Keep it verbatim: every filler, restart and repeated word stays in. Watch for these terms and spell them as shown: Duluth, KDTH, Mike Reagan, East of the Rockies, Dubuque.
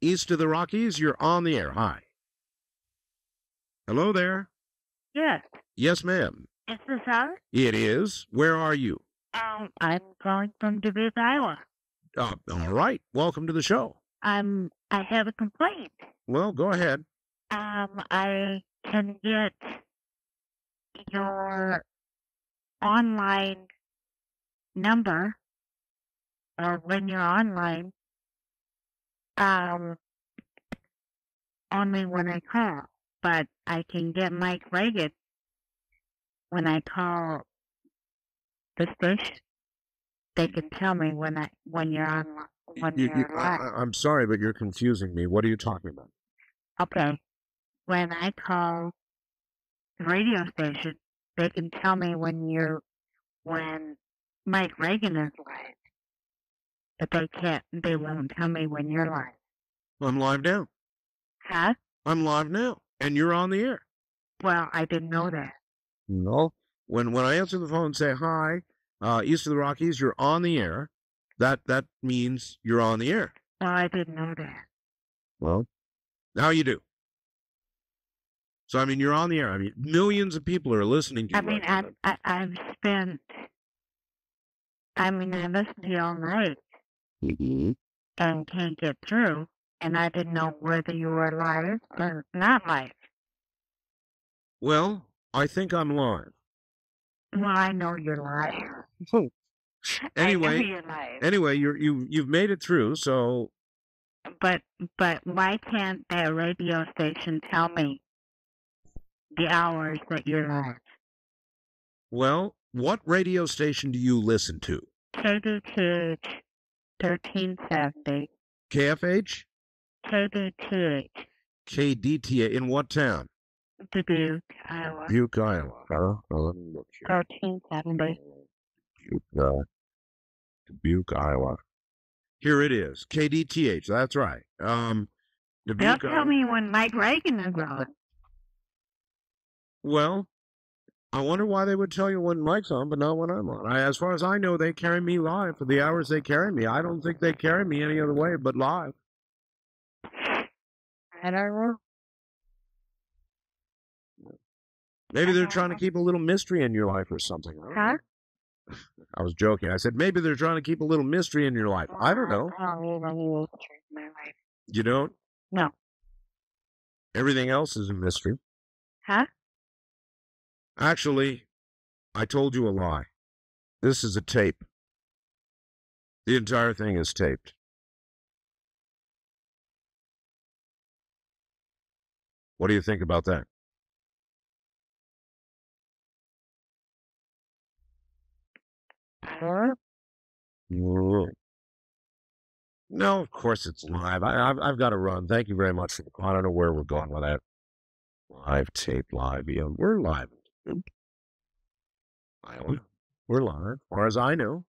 East of the Rockies, you're on the air. Hi. Hello there. Yes. Yes, ma'am. Is this Howard? It is. Where are you? Um, I'm calling from Duluth, Iowa. Uh, all right. Welcome to the show. Um, I have a complaint. Well, go ahead. Um, I can get your online number, or when you're online, um, only when I call. But I can get Mike Reagan when I call the station. They can tell me when I when you're on when you, you're you, online. I, I'm sorry, but you're confusing me. What are you talking about? Okay, when I call the radio station, they can tell me when you when Mike Reagan is live. But they can't. They won't tell me when you're live. I'm live now. Huh? I'm live now. And you're on the air. Well, I didn't know that. No. When when I answer the phone and say, hi, uh, East of the Rockies, you're on the air, that, that means you're on the air. Well, I didn't know that. Well, now you do. So, I mean, you're on the air. I mean, millions of people are listening to you. I mean, right I, I, I've spent, I mean, I listened to you all night mm-hmm. and can't get through. And I didn't know whether you were live or not live. Well, I think I'm live. Well, I know you're live. Oh. Anyway, I know you're live. Anyway, you're, you you've made it through. So, but but why can't that radio station tell me the hours that you're live? Well, what radio station do you listen to? K D T H thirteen seventy. K F H. K D T H. K D T H. In what town? Dubuque, Iowa. Dubuque, Iowa. Huh? Well, let me look here. thirteen seventy. Dubuque, uh, Dubuque, Iowa. Here it is. K D T H. That's right. Um, Dubuque, They'll tell Iowa. me when Mike Reagan is on. Well, I wonder why they would tell you when Mike's on, but not when I'm on. I, as far as I know, they carry me live for the hours they carry me. I don't think they carry me any other way but live. I don't know. Maybe they're trying to keep a little mystery in your life or something. I huh? Know. I was joking. I said, maybe they're trying to keep a little mystery in your life. I don't know. I don't need any mystery in my life. You don't? No. Everything else is a mystery. Huh? Actually, I told you a lie. This is a tape. The entire thing is taped. What do you think about that? Huh? No, of course it's live. I, I've, I've got to run. Thank you very much for the call. I don't know where we're going with that. Live tape, live. Yeah, we're live. I don't know. We're live, or as I know.